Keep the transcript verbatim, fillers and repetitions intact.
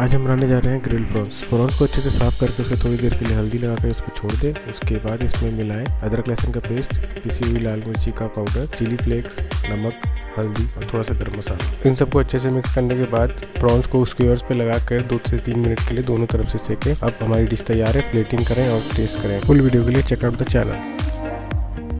आज हम बनाने जा रहे हैं ग्रिल प्रॉन्स। प्रॉन्स को अच्छे से साफ करके उसको थोड़ी देर के लिए हल्दी लगा कर उसको छोड़ दें। उसके बाद इसमें मिलाएं अदरक लहसुन का पेस्ट, पिसी हुई लाल मिर्ची का पाउडर, चिली फ्लेक्स, नमक, हल्दी और थोड़ा सा गरम मसाला। इन सबको अच्छे से मिक्स करने के बाद प्रॉन्स को स्क्यूअर्स पे लगा कर दो से तीन मिनट के लिए दोनों तरफ से सेकें। अब हमारी डिश तैयार है, प्लेटिंग करें और टेस्ट करें। फुल वीडियो के लिए चेकआउट द चैनल।